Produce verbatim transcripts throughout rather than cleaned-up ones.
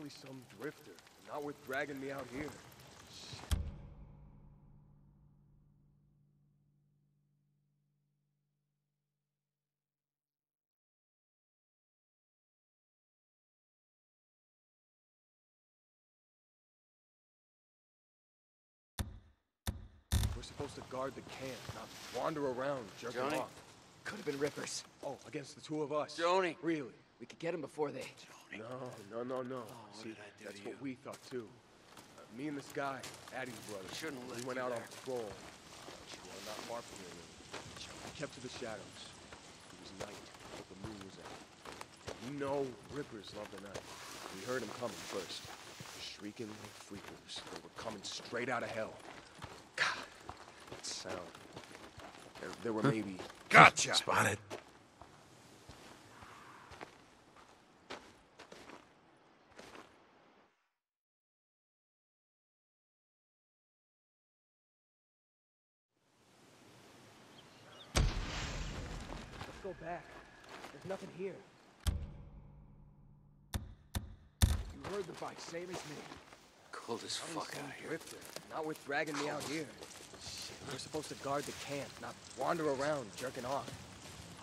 probably some drifter. Not worth dragging me out here. We're supposed to guard the camp, not wander around jerking Johnny? Off. Could have been rippers. Oh, against the two of us. Johnny! Really? We could get him before they... Johnny. No, no, no, no. Oh, see, that's what we thought, too. Uh, me and this guy, Addie's brother, shouldn't we went out on patrol. We were not far from here, really. We kept to the shadows. It was night, but the moon was out. You know rippers love the night. We heard them coming first. Shrieking like freakers. They were coming straight out of hell. God, that sound. There, there were maybe... Gotcha! Spotted. Back. There's nothing here. You heard the bike, same as me. Cold as fuck out here. Drifter. Not worth dragging Cold. Me out here. Shit. We're supposed to guard the camp, not wander around jerking off.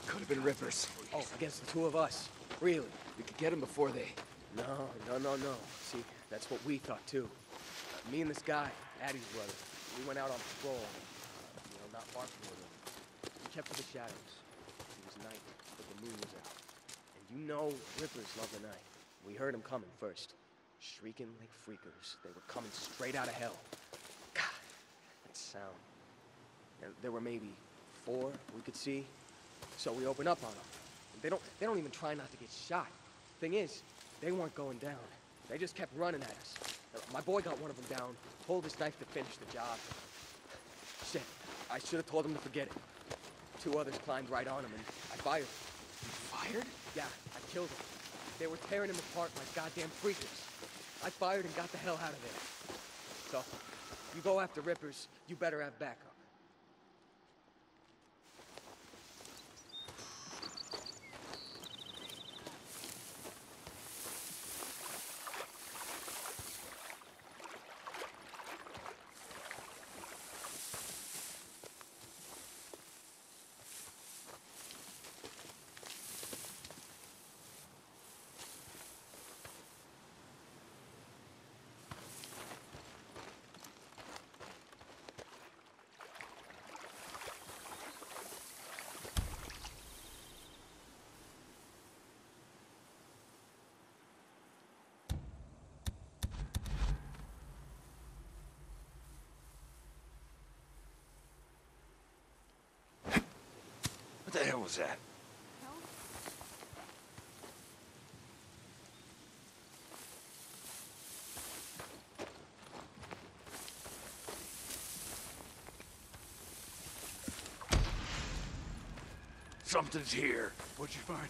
Could have been rippers. Oh, against the two of us. Really? We could get them before they... No, no, no, no. See, that's what we thought, too. Uh, me and this guy, Addie's brother, we went out on patrol. Uh, you know, not far from them. We kept to the shadows. Night, but the moon was out. And you know rippers love the night. We heard them coming first. Shrieking like freakers. They were coming straight out of hell. God, that sound. There, there were maybe four we could see. So we opened up on them. They don't, they don't even try not to get shot. Thing is, they weren't going down. They just kept running at us. My boy got one of them down, pulled his knife to finish the job. Shit, I should have told him to forget it. Two others climbed right on him, and I fired. You fired? Yeah, I killed him. They were tearing him apart like goddamn freakers. I fired and got the hell out of there. So, you go after rippers, you better have backup. What the hell was that? Something's here. What'd you find?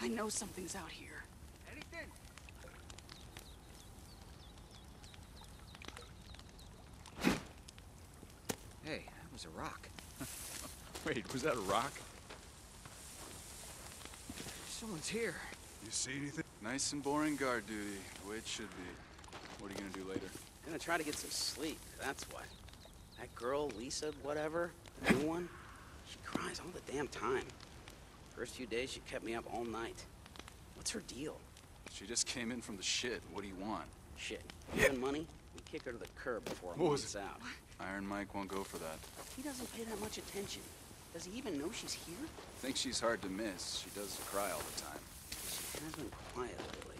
I know something's out here. Anything? Hey, that was a rock. Wait, was that a rock? Someone's here. You see anything? Nice and boring guard duty, the way it should be. What are you gonna do later? I'm gonna try to get some sleep, that's what. That girl, Lisa, whatever, the new one, she cries all the damn time. First few days, she kept me up all night. What's her deal? She just came in from the shit. What do you want? Shit. Yeah. Even money? We kick her to the curb before it gets out. What? Iron Mike won't go for that. He doesn't pay that much attention. Does he even know she's here? I think she's hard to miss. She does cry all the time. She has been quiet lately.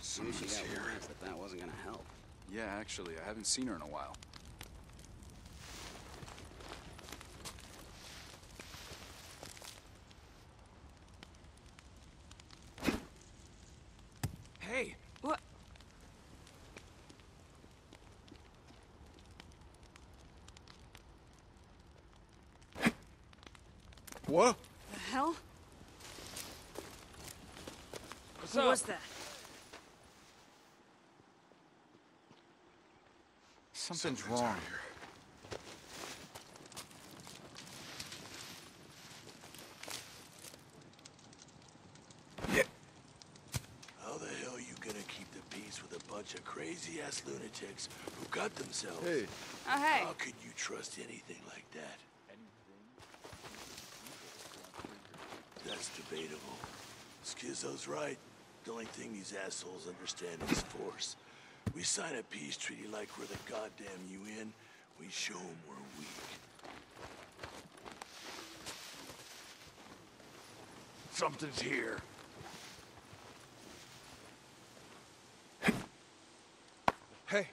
Someone's here. That that wasn't gonna help. Yeah, actually, I haven't seen her in a while. What? The hell? What's up? Who was that? Something's, Something's wrong here. Of crazy-ass lunatics who got themselves. Hey. Oh, hey. How could you trust anything like that? That's debatable. Schizo's right. The only thing these assholes understand is force. We sign a peace treaty like we're the goddamn U N. We show them we're weak. Something's here. Hey.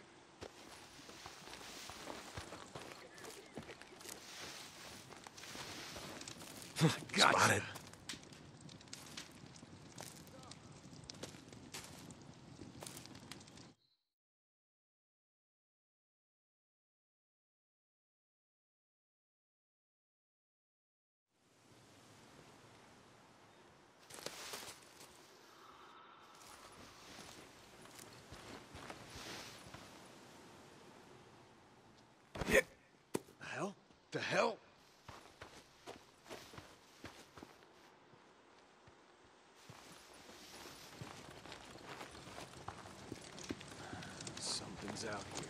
Gotcha. Spot it. The hell? Something's out here.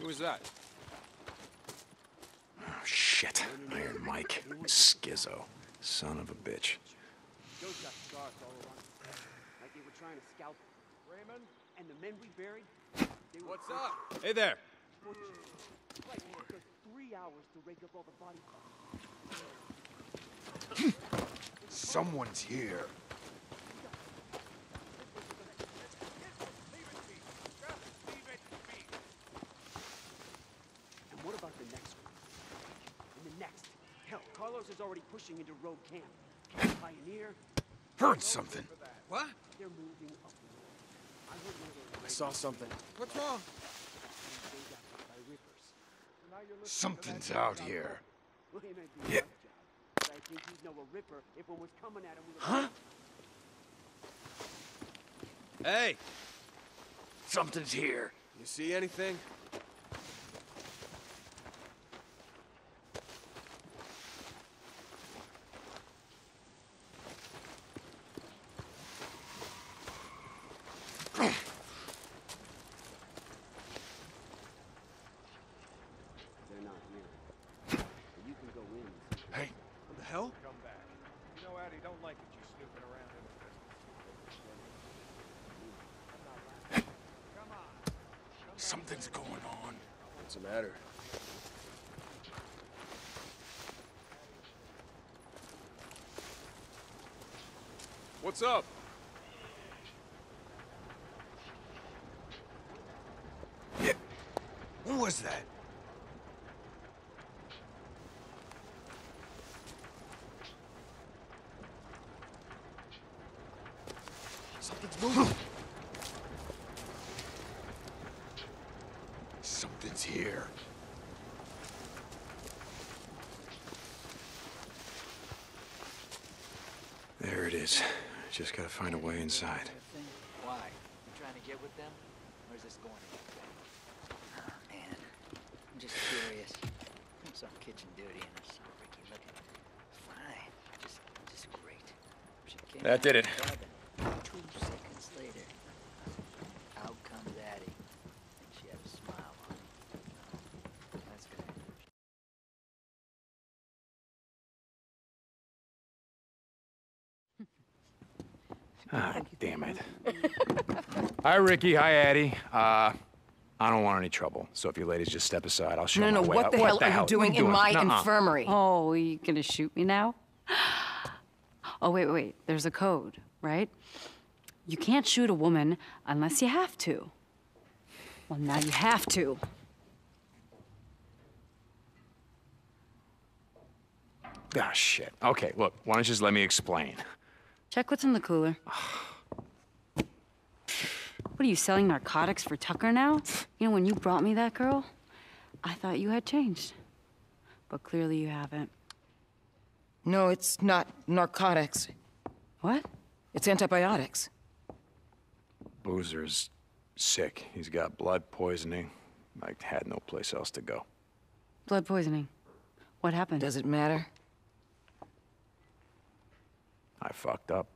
Who was that? Oh, shit. Iron Mike. Schizo. Son of a bitch. Joe's got scars all around. Like they were trying to scalp Raymond? And the men we buried, they were... What's up? Hey there. Like, it took three hours to rake up all the body parts. Someone's here. And what about the next one? And the next? Hell, Carlos is already pushing into Rogue Camp. Pioneer... Heard something. What? They're moving up. I saw something. What's wrong? Something's out here. Yeah. Huh? Hey! Something's here. You see anything? Something's going on. What's the matter? What's up? Yeah. What was that? Something's moving. Something's here. There it is. Just gotta find a way inside. Why? You trying to get with them? Or is this going to get back? Oh, man. I'm just curious. Some kitchen duty and I'm so freaky looking. Fine. Just, just great. That did it. Two seconds later, out comes Addie. Ah, damn it. Hi, Ricky. Hi, Addie. Uh, I don't want any trouble, so if you ladies just step aside, I'll show you. No, no, no, what the hell are you doing in my infirmary? Oh, are you gonna shoot me now? Oh, wait, wait, there's a code, right? You can't shoot a woman unless you have to. Well, now you have to. Ah, shit. Okay, look, why don't you just let me explain? Check what's in the cooler. What are you, selling narcotics for Tucker now? You know, when you brought me that girl, I thought you had changed. But clearly you haven't. No, it's not narcotics. What? It's antibiotics. Boozer's sick. He's got blood poisoning. Mike had no place else to go. Blood poisoning? What happened? Does it matter? I fucked up.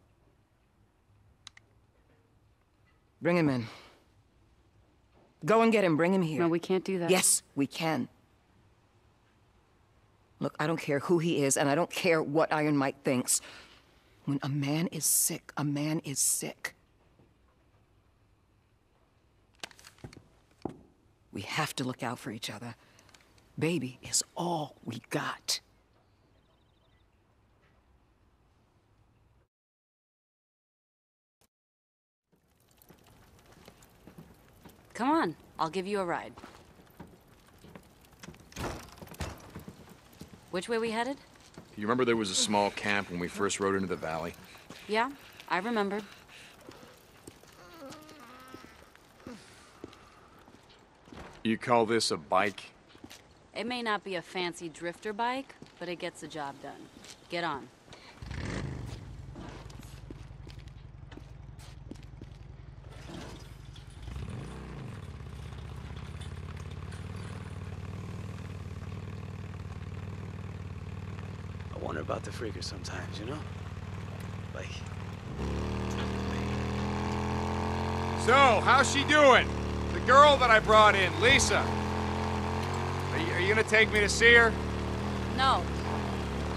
Bring him in. Go and get him. Bring him here. No, we can't do that. Yes, we can. Look, I don't care who he is, and I don't care what Iron Mike thinks. When a man is sick, a man is sick. We have to look out for each other. Baby is all we got. Come on, I'll give you a ride. Which way we headed? You remember there was a small camp when we first rode into the valley? Yeah, I remember. You call this a bike? It may not be a fancy drifter bike, but it gets the job done. Get on. About the freakers sometimes, you know? Like... So, how's she doing? The girl that I brought in, Lisa. Are you, are you gonna take me to see her? No.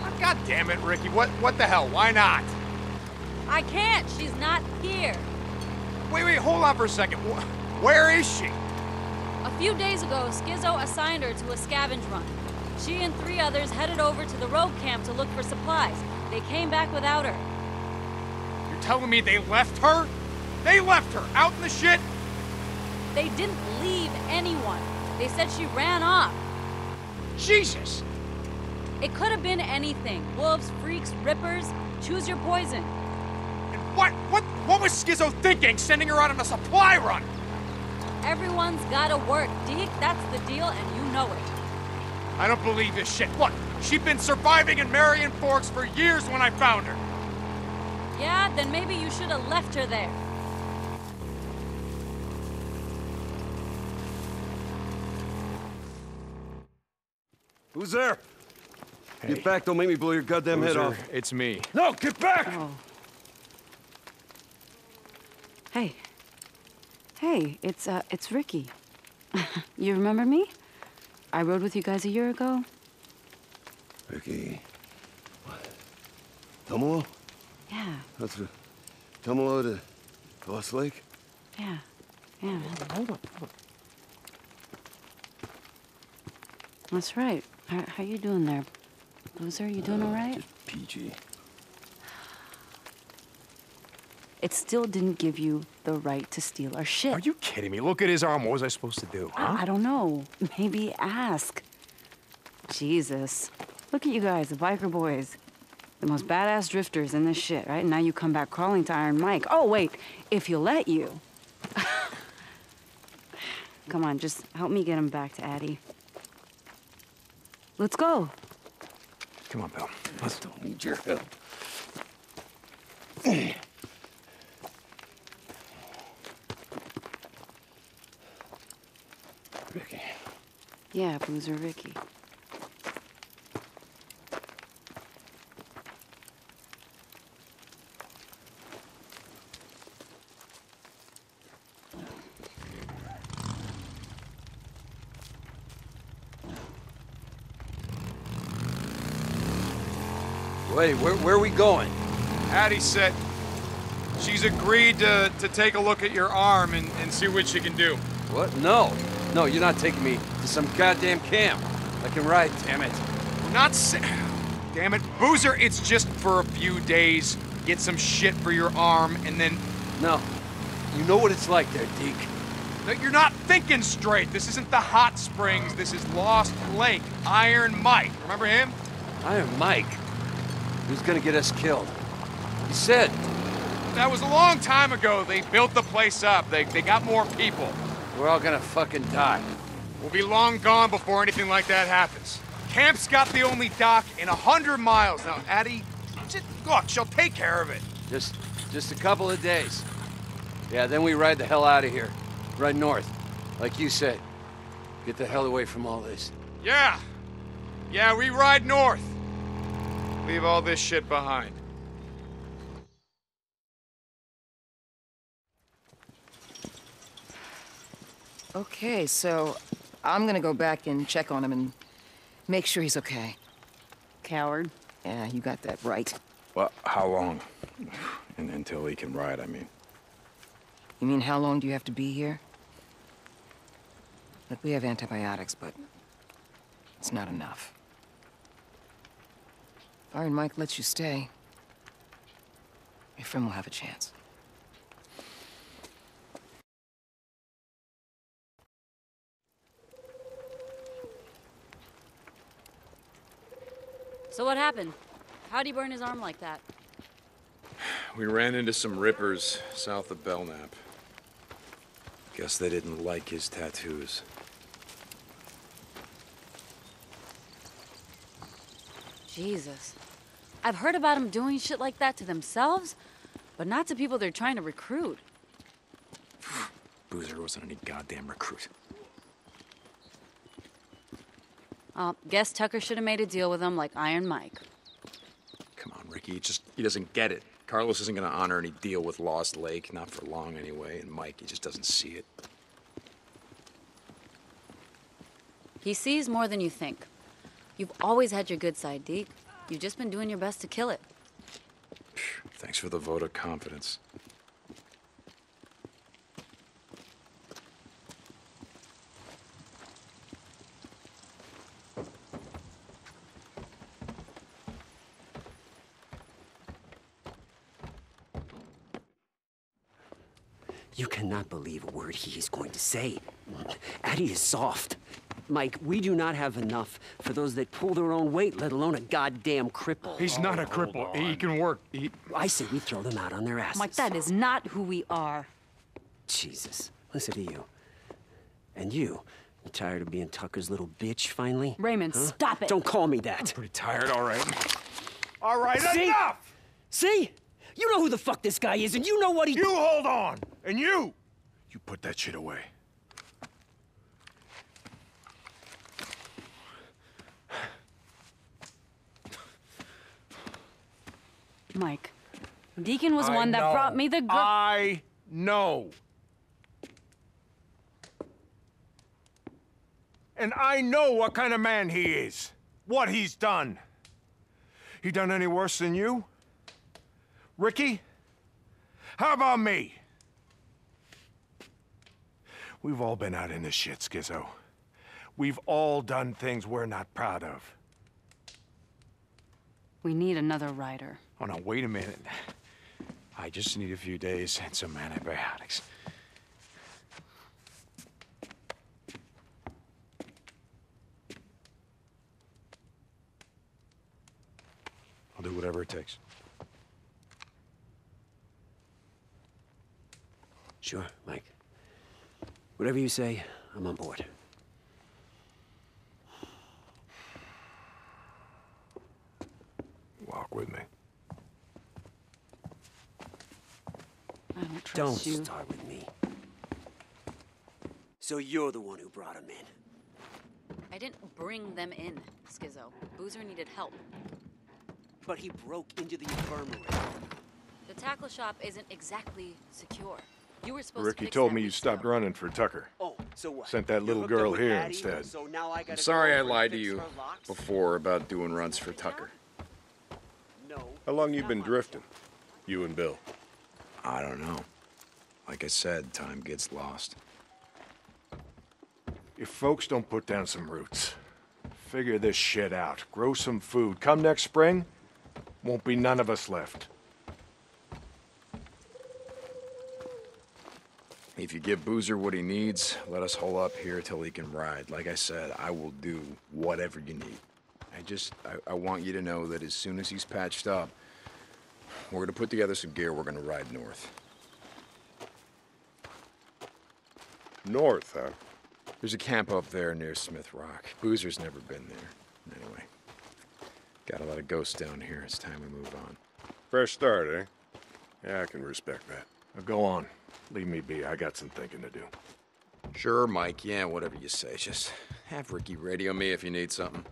Oh, God damn it, Ricky. What, what the hell? Why not? I can't. She's not here. Wait, wait, hold on for a second. Where is she? A few days ago, Schizo assigned her to a scavenge run. She and three others headed over to the rogue camp to look for supplies. They came back without her. You're telling me they left her? They left her out in the shit? They didn't leave anyone. They said she ran off. Jesus! It could have been anything. Wolves, freaks, rippers. Choose your poison. And what, what, what was Schizo thinking, sending her out on a supply run? Everyone's gotta work, Deke. That's the deal, and you know it. I don't believe this shit. Look, she'd been surviving in Marion Forks for years when I found her. Yeah, then maybe you should have left her there. Who's there? Hey. Get back, don't make me blow your goddamn Loser, head off. It's me. No, get back! Oh. Hey. Hey, it's, uh, it's Ricky. You remember me? I rode with you guys a year ago. Ricky... What? Tumalo? Yeah. That's... A, Tumalo to Lost Lake? Yeah. Yeah. Hold on, hold on. That's right. How, how you doing there? Loser, you doing uh, all right? Just peachy. It still didn't give you the right to steal our shit. Are you kidding me? Look at his arm. What was I supposed to do, huh? I, I don't know. Maybe ask. Jesus. Look at you guys, the biker boys. The most badass drifters in this shit, right? Now you come back crawling to Iron Mike. Oh, wait. If he'll let you. Come on, just help me get him back to Addie. Let's go. Come on, pal. I don't need your help. Ricky. Yeah, Boozer Ricky. Wait, where, where are we going? Addie said she's agreed to, to take a look at your arm and, and see what she can do. What? No. No, you're not taking me to some goddamn camp. I can ride, damn it. We're not si- Damn it. Boozer, it's just for a few days. Get some shit for your arm, and then... No. You know what it's like there, Deke. No, you're not thinking straight. This isn't the hot springs. This is Lost Lake. Iron Mike. Remember him? Iron Mike? Who's gonna get us killed? He said... That was a long time ago. They built the place up. They, they got more people. We're all gonna fucking die. We'll be long gone before anything like that happens. Camp's got the only dock in a hundred miles. Now, Addie, just, look, she'll take care of it. Just, just a couple of days. Yeah, then we ride the hell out of here. Right north, like you said. Get the hell away from all this. Yeah. Yeah, we ride north. Leave all this shit behind. Okay, so I'm gonna go back and check on him and make sure he's okay. Coward. Yeah, you got that right. Well, how long? And until he can ride, I mean. You mean how long do you have to be here? Look, we have antibiotics, but it's not enough. If Iron Mike lets you stay, your friend will have a chance. So what happened? How'd he burn his arm like that? We ran into some rippers south of Belknap. Guess they didn't like his tattoos. Jesus. I've heard about them doing shit like that to themselves, but not to people they're trying to recruit. Boozer wasn't any goddamn recruit. Uh, guess Tucker should have made a deal with him like Iron Mike. Come on, Ricky. He just, he doesn't get it. Carlos isn't going to honor any deal with Lost Lake. Not for long, anyway. And Mike, he just doesn't see it. He sees more than you think. You've always had your good side, Deke. You've just been doing your best to kill it. Thanks for the vote of confidence. You cannot believe a word he is going to say. Addie is soft. Mike, we do not have enough for those that pull their own weight, let alone a goddamn cripple. He's oh, not a cripple. He can work. He... I say we throw them out on their asses. Mike, that is not who we are. Jesus, listen to you. And you, you tired of being Tucker's little bitch finally? Raymond, huh? Stop it. Don't call me that. I'm pretty tired, all right. All right, See? enough! See? You know who the fuck this guy is, and you know what he- You hold on! And you! You put that shit away. Mike, Deacon was I one know. that brought me the gr- I know. And I know what kind of man he is. What he's done. He done any worse than you? Ricky, how about me? We've all been out in this shit, Schizo. We've all done things we're not proud of. We need another rider. Oh, no, wait a minute. I just need a few days and some antibiotics. I'll do whatever it takes. Sure, Mike. Whatever you say, I'm on board. Walk with me. I don't trust don't you. Don't start with me. So you're the one who brought him in. I didn't bring them in, Schizo. Boozer needed help. But he broke into the infirmary. The tackle shop isn't exactly secure. You were supposed Ricky to told me you stopped stuff. running for Tucker. Oh, so what? Sent that you little girl here Addie, instead. So now I I'm sorry I lied to you before about doing runs for Tucker. No. How long you been drifting, you and Bill? I don't know. Like I said, time gets lost. If folks don't put down some roots, figure this shit out, grow some food, come next spring, won't be none of us left. If you give Boozer what he needs, let us hole up here till he can ride. Like I said, I will do whatever you need. I just, I, I want you to know that as soon as he's patched up, we're gonna put together some gear, we're gonna ride north. North, huh? There's a camp up there near Smith Rock. Boozer's never been there. Anyway, Got a lot of ghosts down here. It's time we move on. Fresh start, eh? Yeah, I can respect that. Now go on. Leave me be. I got some thinking to do. Sure, Mike. Yeah, whatever you say. Just have Ricky radio me if you need something.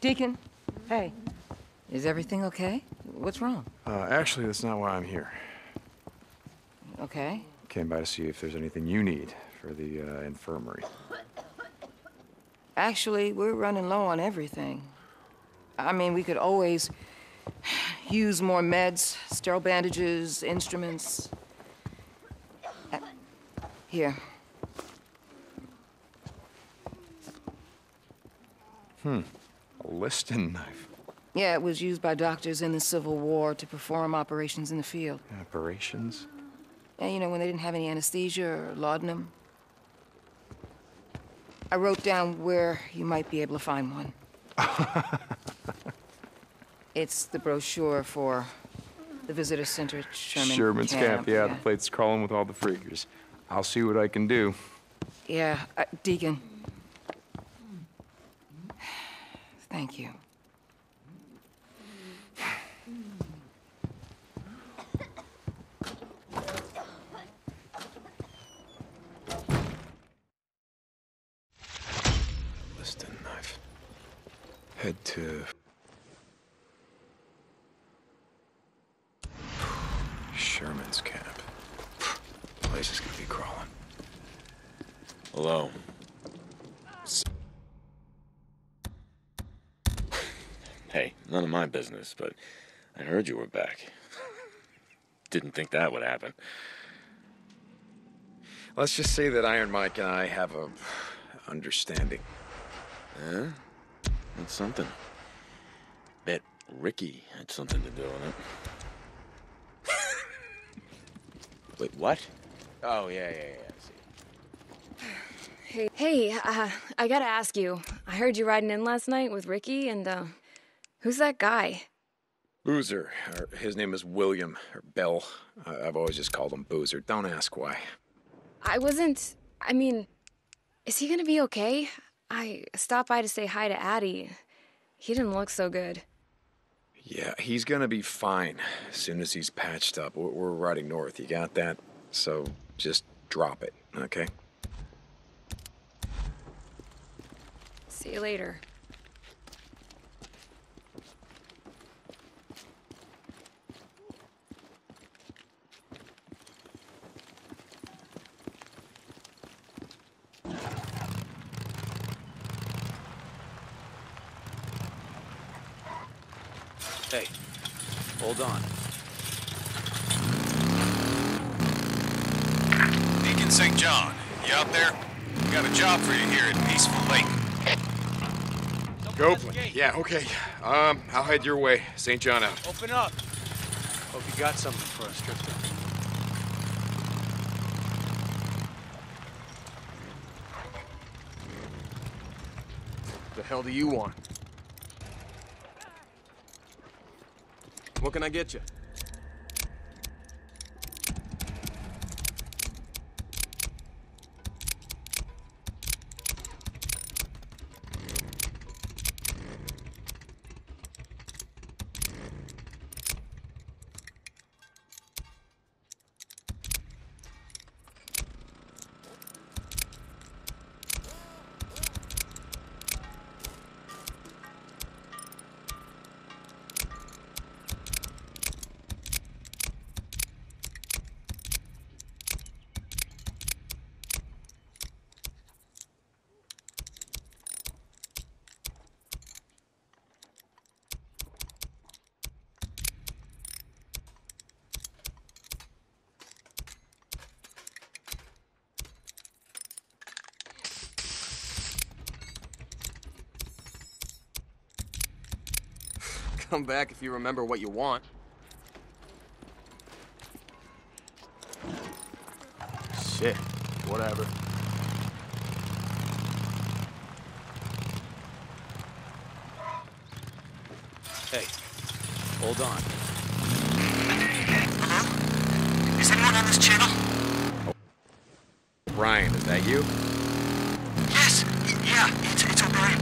Deacon, hey, is everything okay? What's wrong? Uh, actually, that's not why I'm here. Okay. Came by to see if there's anything you need for the uh, infirmary. Actually, we're running low on everything. I mean, we could always use more meds, sterile bandages, instruments. Uh, here. Hmm. A listing knife. Yeah, it was used by doctors in the Civil War to perform operations in the field. Operations? Yeah, you know, when they didn't have any anesthesia or laudanum. I wrote down where you might be able to find one. It's the brochure for the visitor center at Sherman's Camp. Sherman's Camp, yeah, yeah. The plate's crawling with all the freakers. I'll see what I can do. Yeah, uh, Deacon. Thank you. Listing knife. Head to... Sherman's Camp. Place is gonna be crawling. Hello. Hey, none of my business, but I heard you were back. Didn't think that would happen. Let's just say that Iron Mike and I have a understanding. Yeah? That's something. Bet Ricky had something to do with it. Wait, what? Oh, yeah, yeah, yeah, I see. Hey, hey, uh, I gotta ask you. I heard you riding in last night with Ricky and, uh... who's that guy? Boozer. Or his name is William, or Bell. Uh, I've always just called him Boozer. Don't ask why. I wasn't... I mean, is he gonna be okay? I stopped by to say hi to Addie. He didn't look so good. Yeah, he's gonna be fine as soon as he's patched up. We're, we're riding north, you got that? So just drop it, okay? See you later. Hey, hold on. Deacon Saint John, you out there? We got a job for you here at Peaceful Lake. Copeland, yeah, okay. Um, I'll head your way. Saint John out. Open up. Hope you got something for us, Tristan. What the hell do you want? What can I get you? come back if you remember what you want. Shit, whatever. Hey, hold on. Hello? Is anyone on this channel? Oh. Brian, is that you? Yes, yeah, it's, it's O'Brien.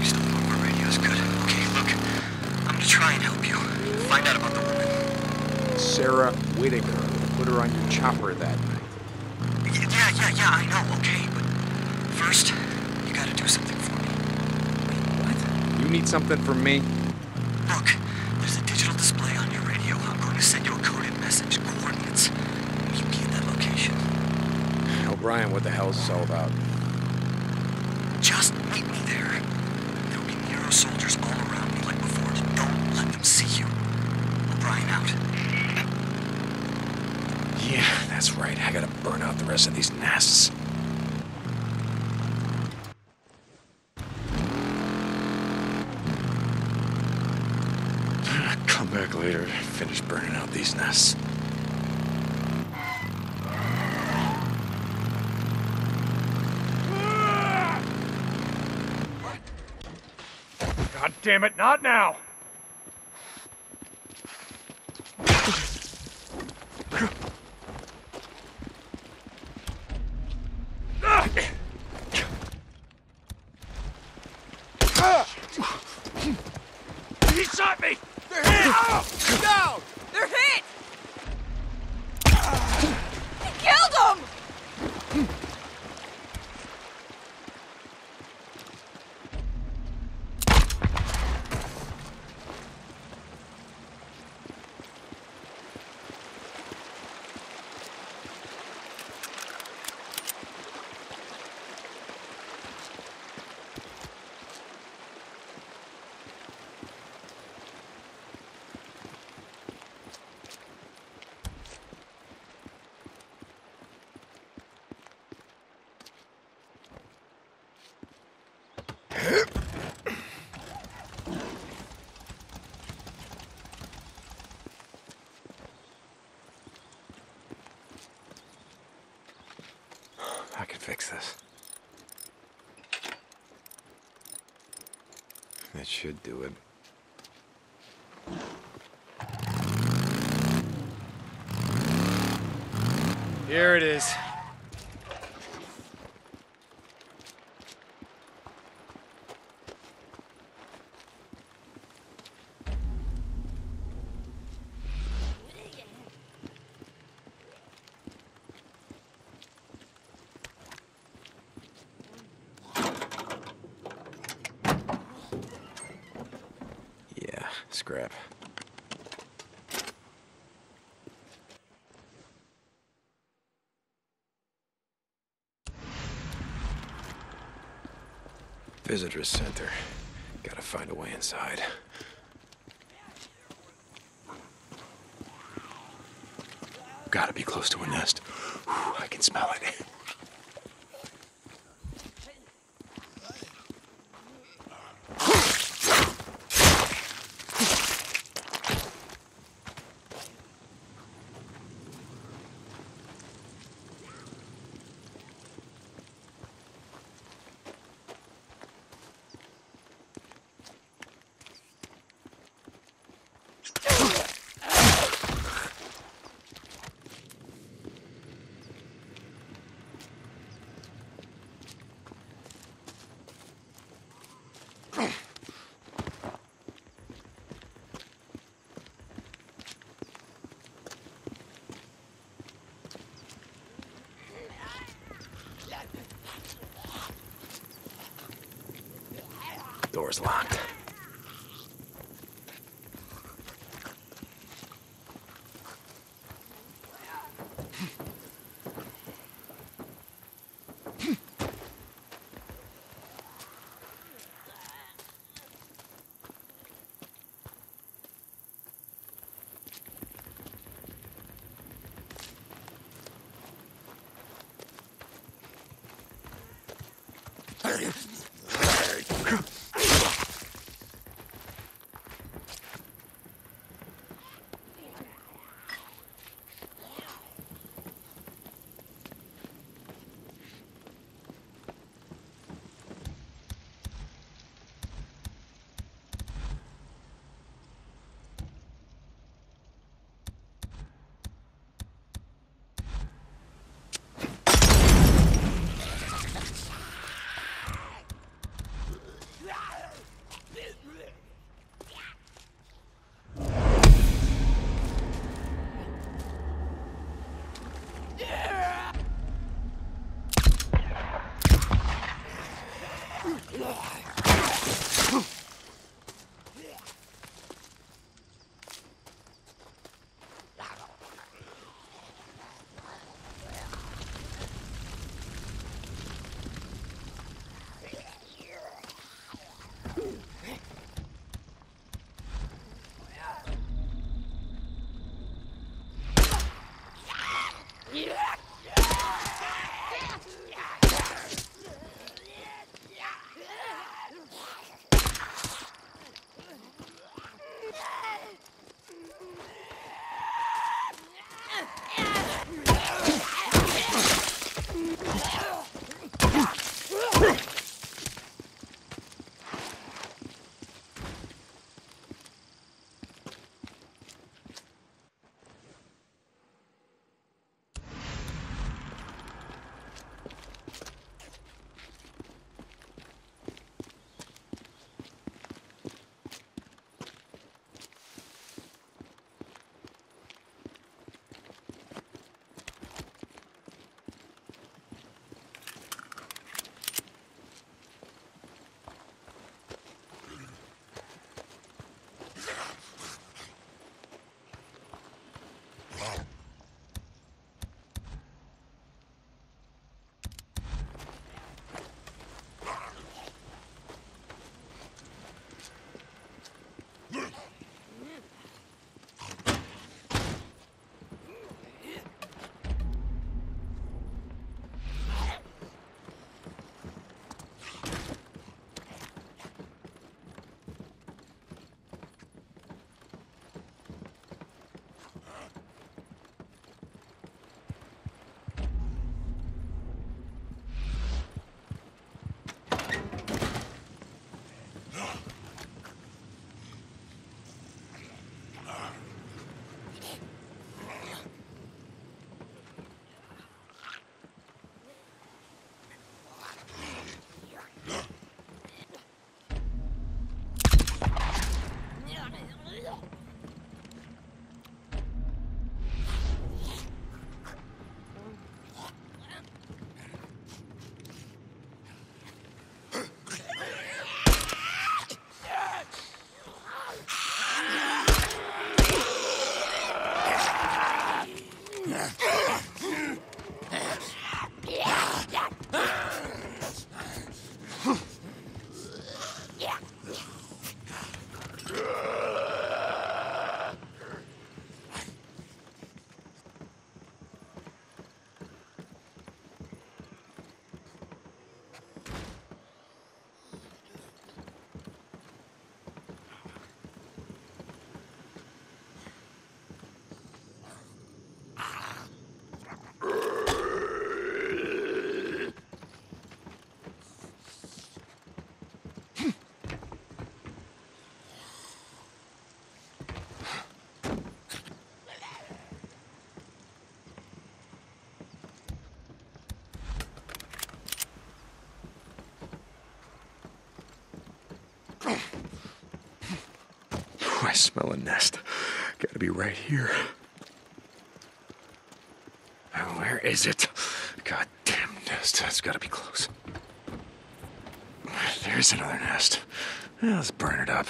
He's the one where radio's good. Okay, look, I'm gonna try and help you. Find out about the woman. Sarah Whittaker. Put her on your chopper that night. Yeah, yeah, yeah, I know, okay, but first, you gotta do something for me. Wait, what? You need something from me? Look, there's a digital display on your radio. I'm going to send you a coded message, coordinates. Meet me at that location. O'Brien, what the hell is this all about? Just meet me there. There'll be Nero soldiers all around me like before. Don't let them see you. O'Brien out. Yeah, that's right. I gotta burn out the rest of these nests. Back later, finish burning out these nests. God damn it, not now! He shot me! They're hit! Oh, no! They're hit! He killed him! I can fix this. That should do it. Here it is. Scrap. Visitor's Center. Gotta find a way inside. Gotta be close to a nest. Whew, I can smell it. Door's locked. I smell a nest. Gotta be right here. Now, where is it? Goddamn nest. That's gotta be close. There's another nest. Yeah, let's burn it up.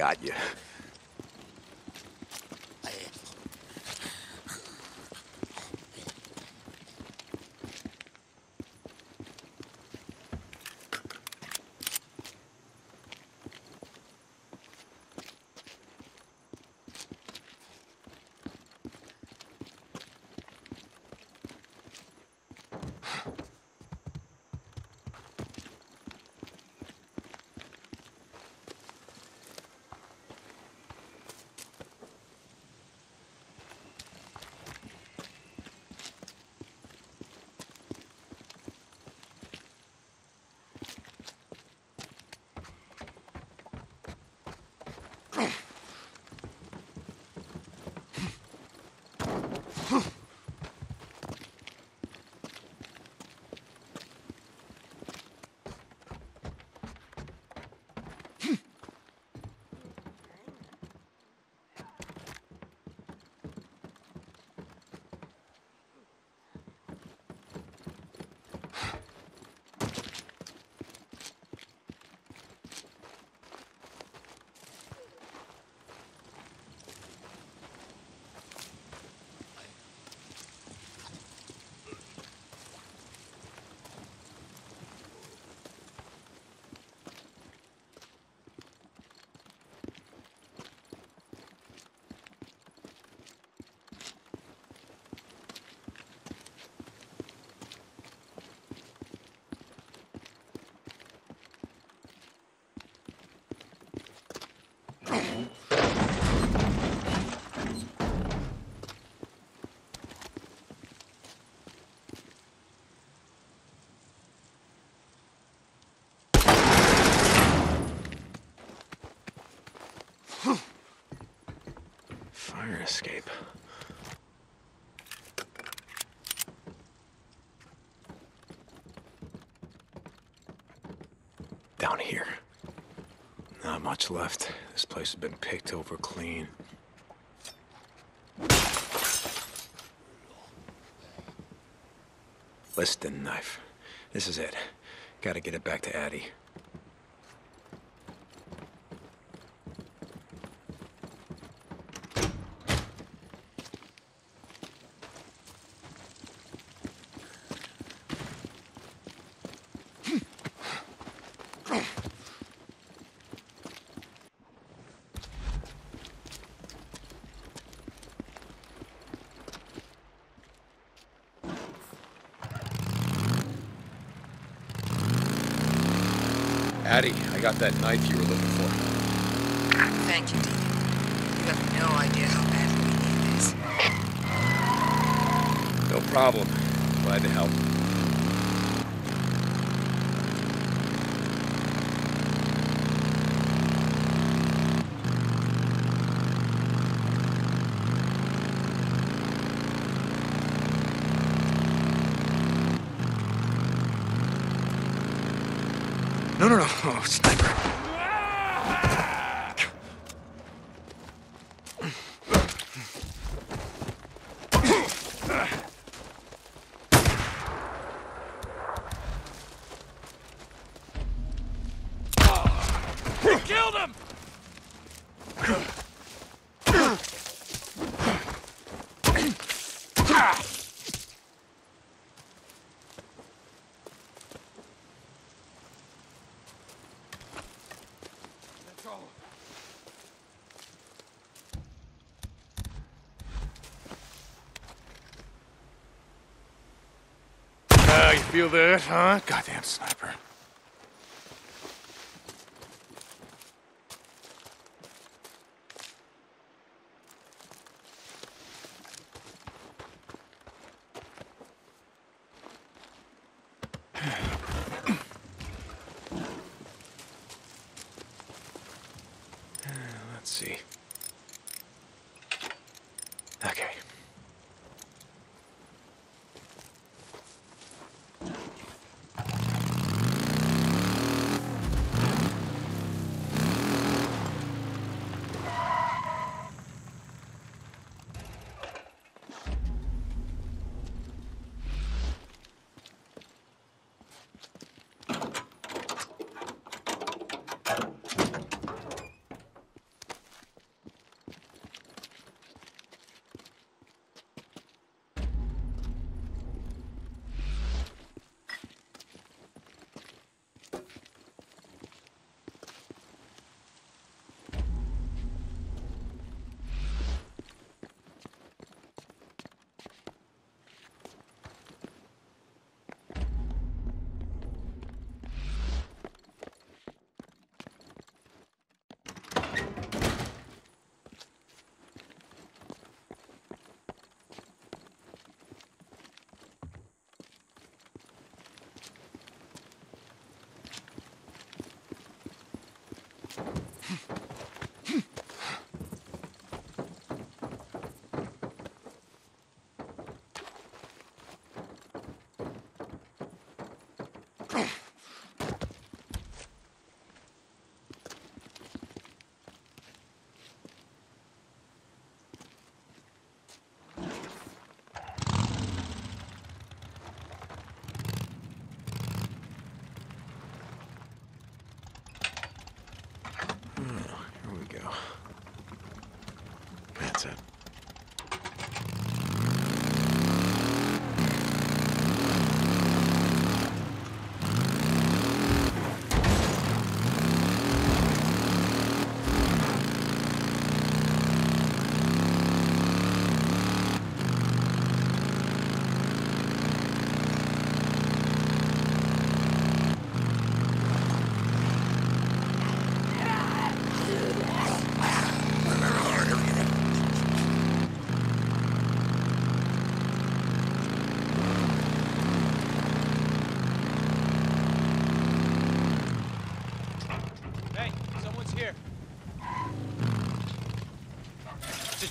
got you. Fire escape. Down here. Not much left. This place has been picked over clean. Liston knife. This is it. Gotta get it back to Addie. I got that knife you were looking for. Thank you, Deacon. You have no idea how badly we need this. No problem. Glad to help. No, no, no. Oh, sniper. Killed him! Feel that, huh? Goddamn sniper. Let's see. Okay.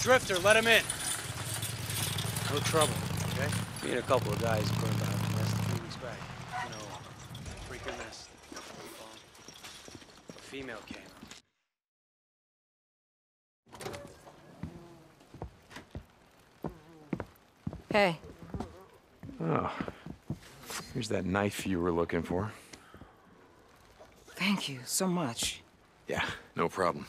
Drifter, let him in. No trouble, okay? Me and a couple of guys burned out the nest a few weeks back. You know, freaker nest. A female came. Hey. Oh. Here's that knife you were looking for. Thank you so much. Yeah, no problem.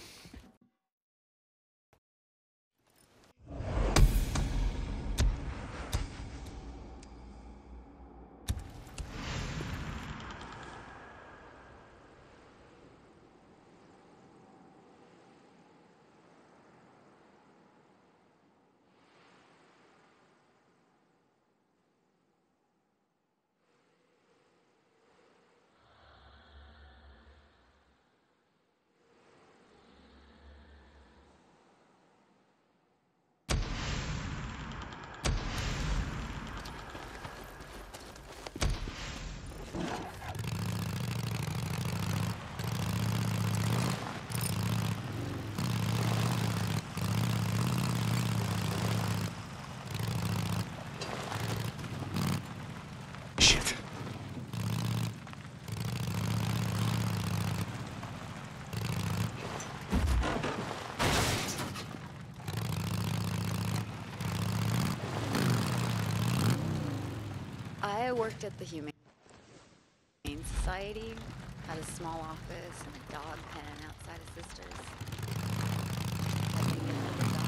I worked at the Humane Society, had a small office and a dog pen outside of Sisters. I think another dog.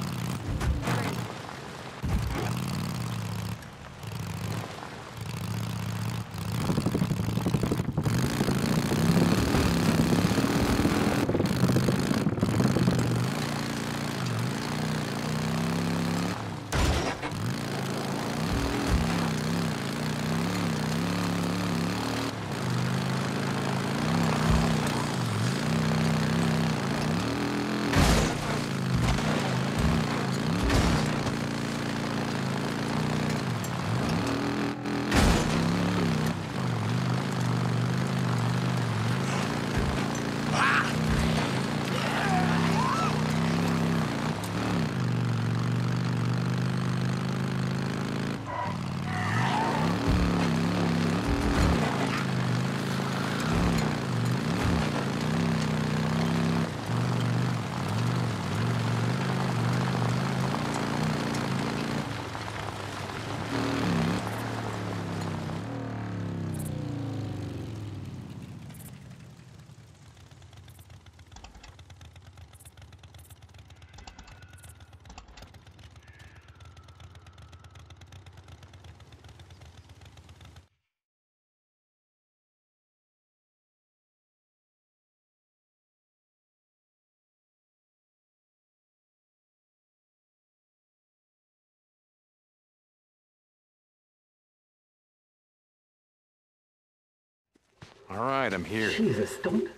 All right, I'm here. Jesus, don't...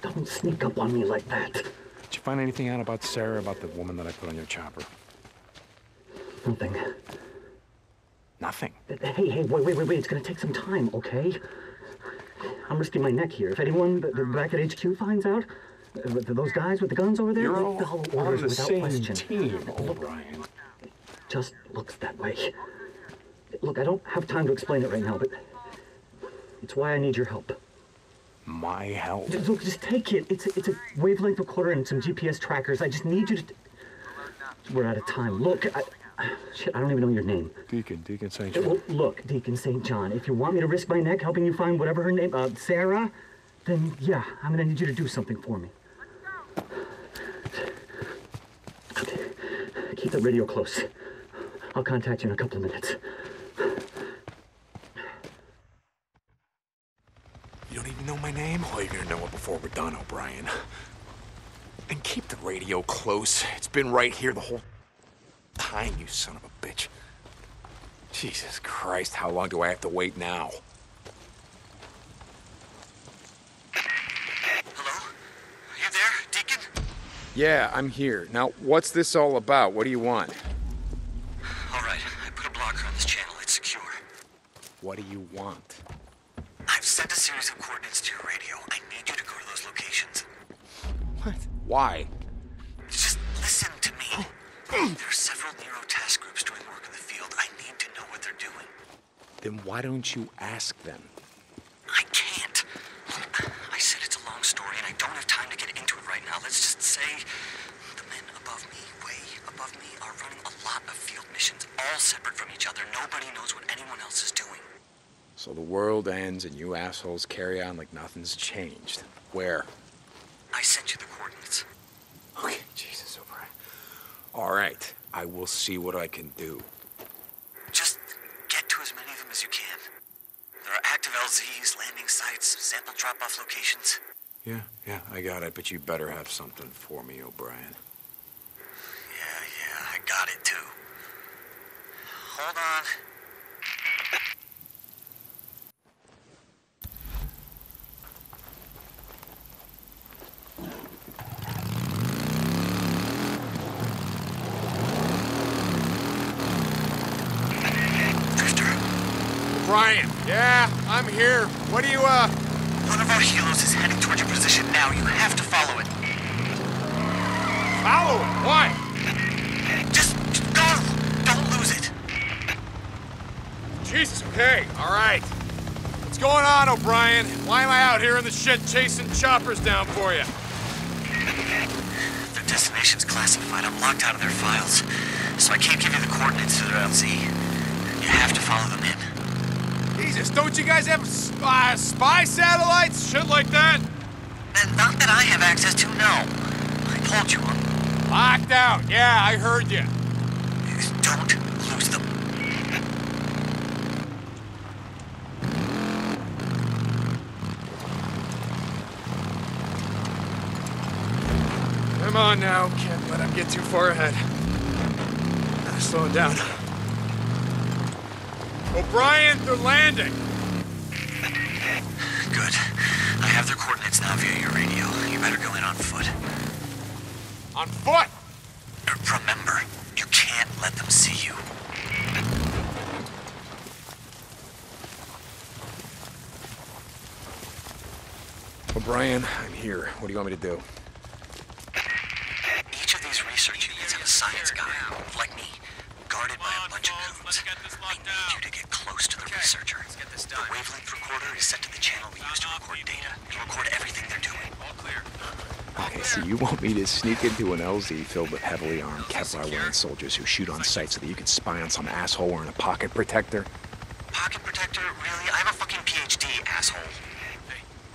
Don't sneak up on me like that. Did you find anything out about Sarah, about the woman that I put on your chopper? Nothing. Nothing? Hey, hey, wait, wait, wait, wait. It's gonna take some time, okay? I'm risking my neck here. If anyone back at H Q finds out, those guys with the guns over there, you're all on the same question. Team, O'Brien. It just looks that way. Look, I don't have time to explain it right now, but it's why I need your help. My help? Look, just take it. It's a, it's a wavelength recorder and some G P S trackers. I just need you to... We're out of time. Look, I... Shit, I don't even know your name. Deacon, Deacon Saint John. Well, look, Deacon Saint John, if you want me to risk my neck helping you find whatever her name, uh, Sarah, then yeah, I'm gonna need you to do something for me. Let's go. Okay, keep the radio close. I'll contact you in a couple of minutes. You don't even know my name? Oh, you're gonna know it before we're done, O'Brien. And keep the radio close. It's been right here the whole time, you son of a bitch. Jesus Christ, how long do I have to wait now? Hello? Are you there, Deacon? Yeah, I'm here. Now, what's this all about? What do you want? All right, I put a blocker on this channel. It's secure. What do you want? I've sent a series of coordinates to your radio. I need you to go to those locations. What? Why? Just listen to me. There are several Nero task groups doing work in the field. I need to know what they're doing. Then why don't you ask them? I can't. I said it's a long story, and I don't have time to get into it right now. Let's just say the men above me, way above me, are running a lot of field missions, all separate from each other. Nobody knows what anyone else is doing. So the world ends, and you assholes carry on like nothing's changed. Where? I sent you the coordinates. Okay, Jesus, O'Brien. All right, I will see what I can do. Just get to as many of them as you can. There are active L Zs, landing sites, sample drop-off locations. Yeah, yeah, I got it, but you better have something for me, O'Brien. Yeah, yeah, I got it, too. Hold on. Brian. Yeah, I'm here. What do you, uh... One of our helos is heading towards your position now. You have to follow it. Follow it? Why? Just, just go! Don't lose it. Jesus, okay. All right. What's going on, O'Brien? Why am I out here in the shit chasing choppers down for you? Their destination's classified. I'm locked out of their files. So I can't give you the coordinates to their L Z. You have to follow them in. Jesus, don't you guys have uh, spy satellites? Shit like that? And not that I have access to, no. I told you. I'm locked out. Yeah, I heard you. Don't lose them. Come on now, can't let him get too far ahead. Gotta slow it down. O'Brien, they're landing! Good. I have their coordinates now via your radio. You better go in on foot. On foot?! Remember, you can't let them see you. O'Brien, I'm here. What do you want me to do? Each of these research units have a science guy, like me, guarded by a bunch of goons. I need you to get close to the okay. researcher. The wavelength recorder is set to the channel we use to record data. It'll record everything they're doing. All clear. All okay, clear. So you want me to sneak into an L Z filled with heavily armed Kevlar-wearing soldiers who shoot on sight so that you can spy on some asshole wearing a pocket protector? Pocket protector? Really? I have a fucking P H D, asshole.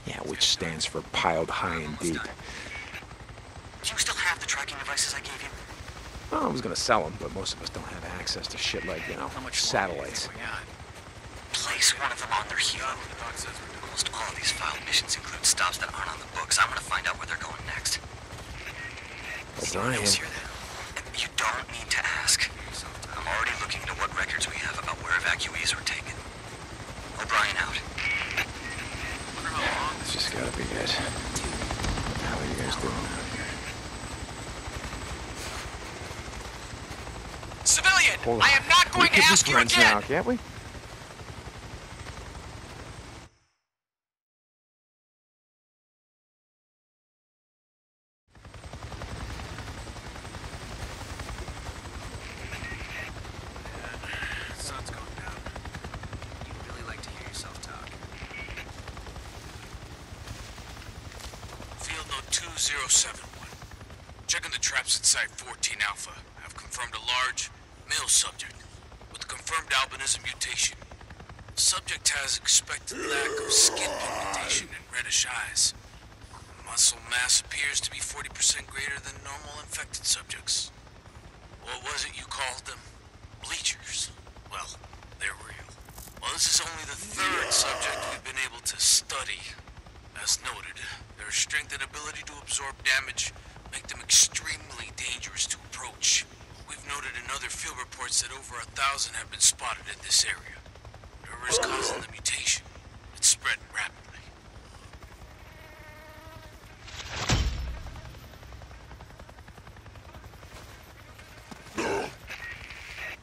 Yeah, which stands for piled high and deep. Do you still have the tracking devices I gave you? Well, I was gonna sell them, but most of us don't have access to shit like, you know, How much satellites. Place one of them on their heel. Almost all of these filed missions include stops that aren't on the books. I'm gonna find out where they're going next. O'Brien. You don't need to ask. I'm already looking into what records we have about where evacuees were taken. O'Brien out. Yeah, this just gotta be it. How are you guys doing now? Civilian! Hold I on. am not going to ask you again! Now, can't we? zero seven one. Checking the traps at Site fourteen Alpha. I've confirmed a large, male subject with a confirmed albinism mutation. Subject has expected lack of skin pigmentation and reddish eyes. Muscle mass appears to be forty percent greater than normal infected subjects. What was it you called them? Bleachers. Well, they're real. Well, this is only the third subject we've been able to study. As noted, their strength and ability to absorb damage make them extremely dangerous to approach. We've noted in other field reports that over a thousand have been spotted in this area. Whatever is causing the mutation, it's spread rapidly.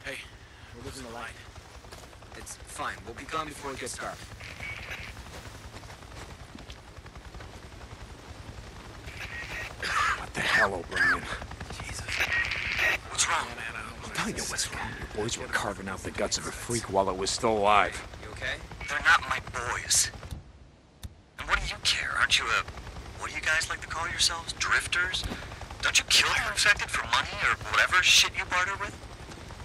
Hey, we're losing the light. It's fine. We'll be gone before it gets dark. What the hell, O'Brien? Jesus. What's wrong, man? I'll tell you what's wrong. Your boys were carving out the guts of a freak while it was still alive. You okay? They're not my boys. And what do you care? Aren't you a... What do you guys like to call yourselves? Drifters? Don't you kill your infected for money or whatever shit you barter with?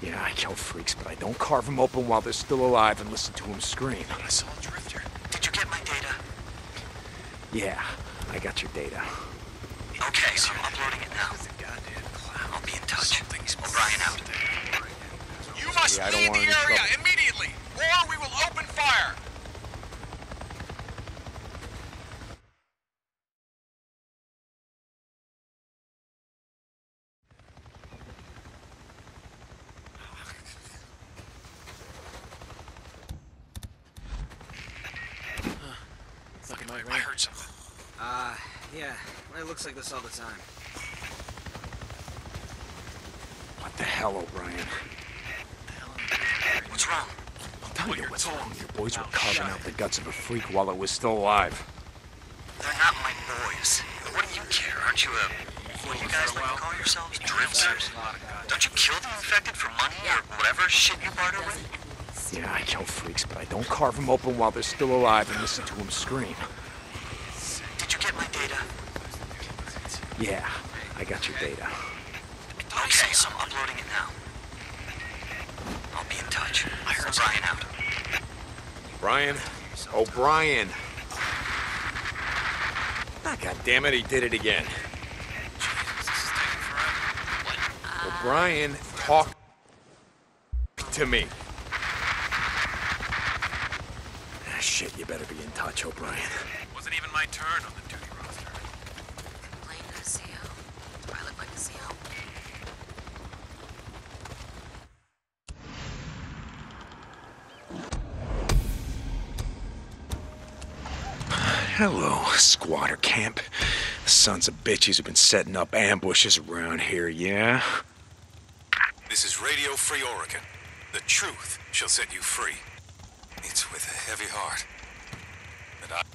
Yeah, I kill freaks, but I don't carve them open while they're still alive and listen to them scream. I thought I saw a drifter. Did you get my data? Yeah, I got your data. Okay, so I'm uploading it now. I'll be in touch. O'Brien out. You must yeah, leave the area immediately, or we will open fire! Looks like this all the time. What the hell, O'Brien? What's wrong? I'll tell you what's wrong. Your boys were carving out the guts of a freak while it was still alive. They're not my boys. What do you care? Aren't you a... What do you guys like to call yourselves? Drifters? Don't you kill the infected for money or whatever shit you barter with? Yeah, I kill freaks, but I don't carve them open while they're still alive and listen to them scream. Did you get my data? Yeah, I got your data. Okay, so I'm uploading it now. I'll be in touch. I heard O'Brien out. Brian? O'Brien! Ah, goddammit, he did it again. O'Brien, talk to me. Ah, shit, you better be in touch, O'Brien. Wasn't even my turn on the duty room. Hello, squatter camp. The sons of bitches have been setting up ambushes around here, yeah? This is Radio Free Oregon. The truth shall set you free. It's with a heavy heart.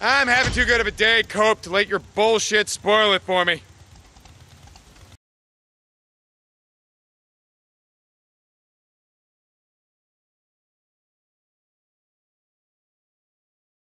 I I'm having too good of a day, Cope, to let your bullshit spoil it for me.